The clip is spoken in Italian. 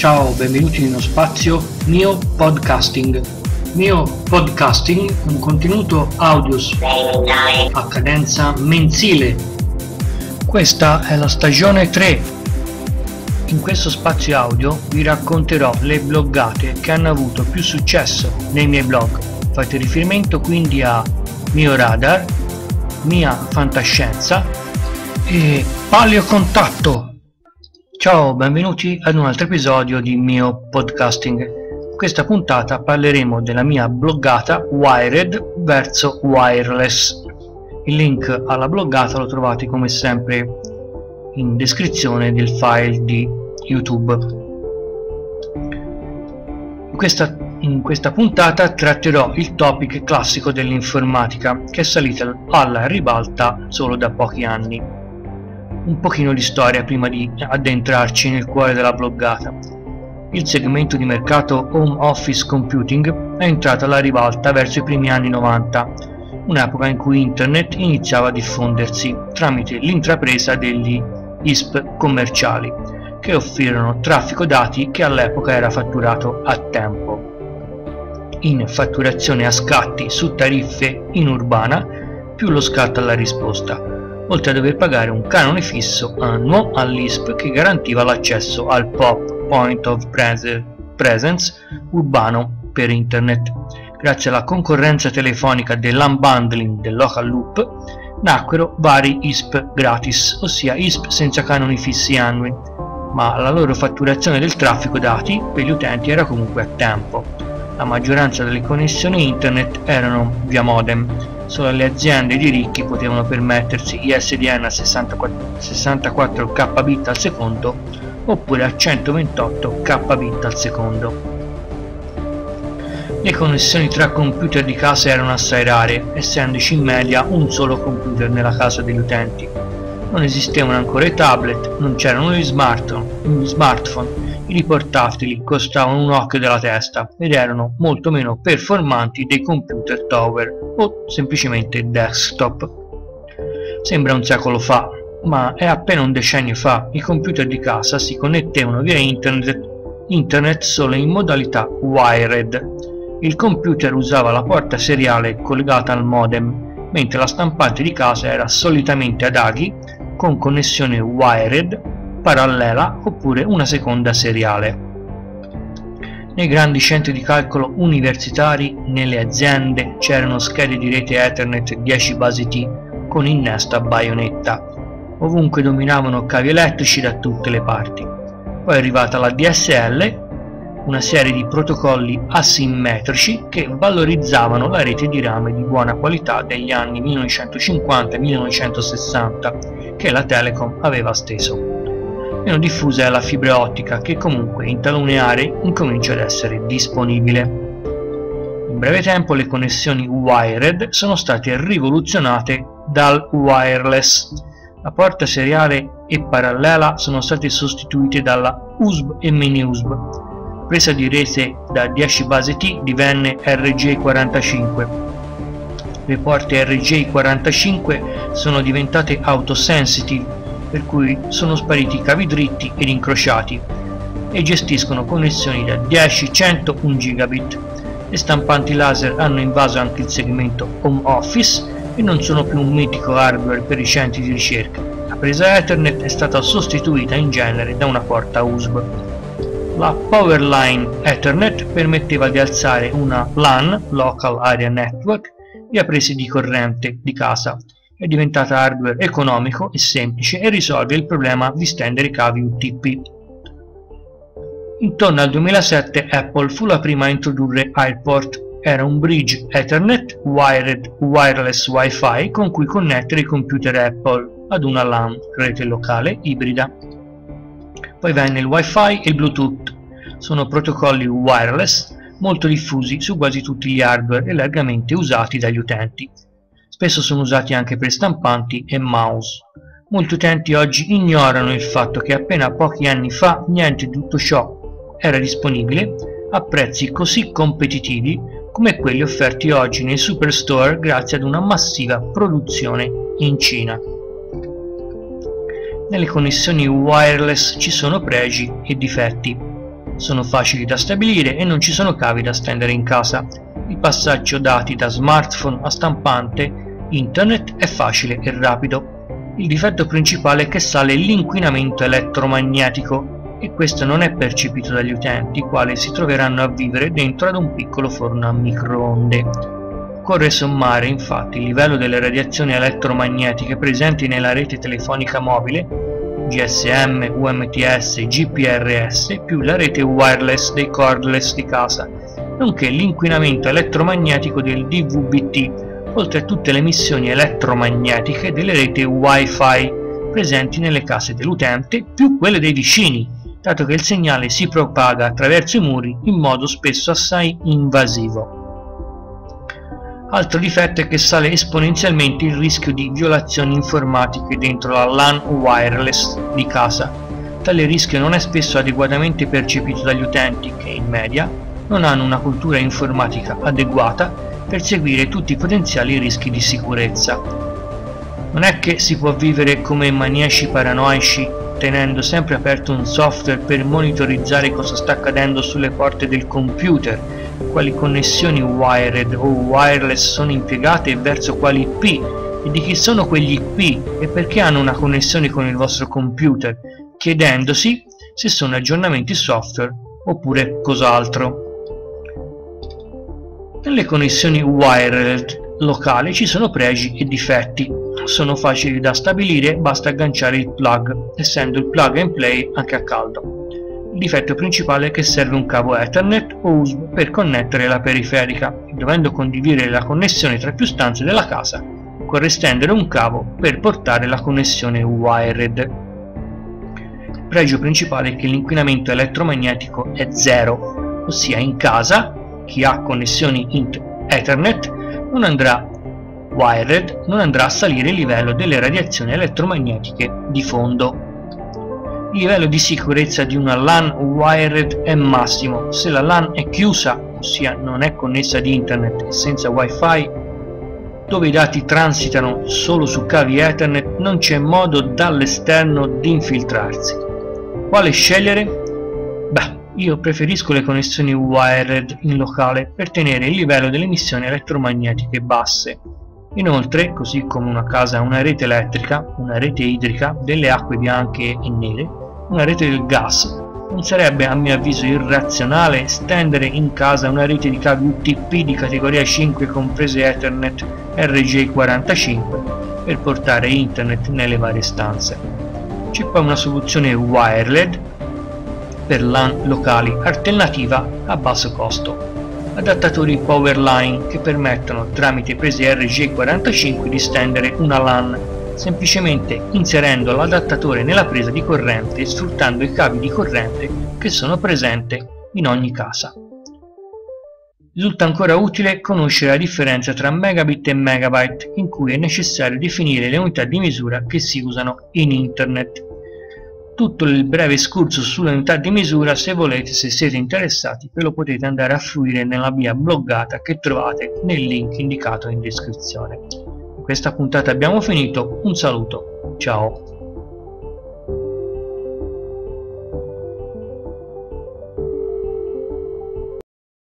Ciao, benvenuti nello spazio Mio Podcasting. Mio Podcasting è un contenuto audio a cadenza mensile. Questa è la stagione 3. In questo spazio audio vi racconterò le bloggate che hanno avuto più successo nei miei blog. Fate riferimento quindi a Mio Radar, Mia Fantascienza e Paleo Contatto. Ciao, benvenuti ad un altro episodio di Mio Podcasting. In questa puntata parleremo della mia bloggata Wired verso Wireless. Il link alla bloggata lo trovate come sempre in descrizione del file di YouTube. In questa puntata tratterò il topic classico dell'informatica, che è salita alla ribalta solo da pochi anni. Un pochino di storia prima di addentrarci nel cuore della bloggata. Il segmento di mercato Home Office Computing è entrato alla ribalta verso i primi anni 90, un'epoca in cui Internet iniziava a diffondersi tramite l'intrapresa degli ISP commerciali, che offrirono traffico dati che all'epoca era fatturato a tempo. In fatturazione a scatti su tariffe in urbana, più lo scatto alla risposta, oltre a dover pagare un canone fisso annuo all'ISP che garantiva l'accesso al POP (Point of Presence) urbano per Internet. Grazie alla concorrenza telefonica dell'unbundling del local loop nacquero vari ISP gratis, ossia ISP senza canoni fissi annui, ma la loro fatturazione del traffico dati per gli utenti era comunque a tempo. La maggioranza delle connessioni Internet erano via modem. Solo le aziende di ricchi potevano permettersi ISDN a 64 kbit al secondo oppure a 128 kbit al secondo. Le connessioni tra computer di casa erano assai rare, essendoci in media un solo computer nella casa degli utenti. Non esistevano ancora i tablet, non c'erano gli smartphone, i portatili costavano un occhio della testa ed erano molto meno performanti dei computer tower o semplicemente desktop. Sembra un secolo fa, ma è appena un decennio fa i computer di casa si connettevano via internet solo in modalità wired. Il computer usava la porta seriale collegata al modem, mentre la stampante di casa era solitamente ad aghi con connessione wired parallela oppure una seconda seriale. Nei grandi centri di calcolo universitari, nelle aziende, c'erano schede di rete Ethernet 10 base T con innesta a baionetta. Ovunque dominavano cavi elettrici da tutte le parti. Poi è arrivata la DSL, una serie di protocolli asimmetrici che valorizzavano la rete di rame di buona qualità degli anni 1950-1960 che la Telecom aveva steso. Meno diffusa è la fibra ottica, che comunque in talune aree incomincia ad essere disponibile. In breve tempo le connessioni wired sono state rivoluzionate dal wireless. La porta seriale e parallela sono state sostituite dalla USB e mini USB. La presa di rete da 10 base T divenne RJ45. Le porte RJ45 sono diventate autosensitive, per cui sono spariti cavi dritti ed incrociati e gestiscono connessioni da 10, 100, 1 gigabit. Le stampanti laser hanno invaso anche il segmento home office e non sono più un mitico hardware per i centri di ricerca. La presa Ethernet è stata sostituita in genere da una porta USB. La PowerLine Ethernet permetteva di alzare una LAN (Local Area Network) via prese di corrente di casa. È diventata hardware economico e semplice e risolve il problema di stendere i cavi UTP. Intorno al 2007 Apple fu la prima a introdurre AirPort. Era un bridge Ethernet Wired Wireless Wi-Fi con cui connettere i computer Apple ad una LAN, rete locale ibrida. Poi venne il Wi-Fi e il Bluetooth. Sono protocolli wireless molto diffusi su quasi tutti gli hardware e largamente usati dagli utenti. Spesso sono usati anche per stampanti e mouse. Molti utenti oggi ignorano il fatto che appena pochi anni fa niente di tutto ciò era disponibile a prezzi così competitivi come quelli offerti oggi nei superstore grazie ad una massiva produzione in Cina. Nelle connessioni wireless ci sono pregi e difetti. sono facili da stabilire e non ci sono cavi da stendere in casa. Il passaggio dati da smartphone a stampante internet è facile e rapido. Il difetto principale è che sale l'inquinamento elettromagnetico e questo non è percepito dagli utenti, quali si troveranno a vivere dentro ad un piccolo forno a microonde. Occorre sommare infatti il livello delle radiazioni elettromagnetiche presenti nella rete telefonica mobile GSM, UMTS, GPRS più la rete wireless dei cordless di casa, nonché l'inquinamento elettromagnetico del DVB-T, oltre a tutte le emissioni elettromagnetiche delle reti Wi-Fi presenti nelle case dell'utente più quelle dei vicini, dato che il segnale si propaga attraverso i muri in modo spesso assai invasivo. Altro difetto è che sale esponenzialmente il rischio di violazioni informatiche dentro la LAN wireless di casa. Tale rischio non è spesso adeguatamente percepito dagli utenti che, in media, non hanno una cultura informatica adeguata per seguire tutti i potenziali rischi di sicurezza. Non è che si può vivere come maniaci paranoici tenendo sempre aperto un software per monitorizzare cosa sta accadendo sulle porte del computer, quali connessioni wired o wireless sono impiegate e verso quali IP, e di chi sono quegli IP e perché hanno una connessione con il vostro computer, chiedendosi se sono aggiornamenti software oppure cos'altro. Nelle connessioni wired locali ci sono pregi e difetti. Sono facili da stabilire, basta agganciare il plug, essendo il plug and play anche a caldo. Il difetto principale è che serve un cavo Ethernet o USB per connettere la periferica, dovendo condividere la connessione tra più stanze della casa, occorre stendere un cavo per portare la connessione wired. Il pregio principale è che l'inquinamento elettromagnetico è zero, ossia in casa chi ha connessioni Ethernet non andrà a salire il livello delle radiazioni elettromagnetiche di fondo. Il livello di sicurezza di una LAN wired è massimo. Se la LAN è chiusa, ossia non è connessa ad internet e senza wifi, dove i dati transitano solo su cavi Ethernet, non c'è modo dall'esterno di infiltrarsi. Quale scegliere? Beh, io preferisco le connessioni wired in locale per tenere il livello delle emissioni elettromagnetiche basse. Inoltre, così come una casa ha una rete elettrica, una rete idrica, delle acque bianche e nere, una rete del gas, non sarebbe a mio avviso irrazionale stendere in casa una rete di cavi UTP di categoria 5 comprese Ethernet RJ45 per portare internet nelle varie stanze. C'è poi una soluzione wired per LAN locali alternativa a basso costo. Adattatori PowerLine che permettono tramite prese RJ45 di stendere una LAN semplicemente inserendo l'adattatore nella presa di corrente e sfruttando i cavi di corrente che sono presenti in ogni casa. Risulta ancora utile conoscere la differenza tra megabit e megabyte, in cui è necessario definire le unità di misura che si usano in internet. Tutto il breve escurso sulle unità di misura, se volete, se siete interessati, ve lo potete andare a fruire nella via bloggata che trovate nel link indicato in descrizione. Con questa puntata abbiamo finito, un saluto, ciao!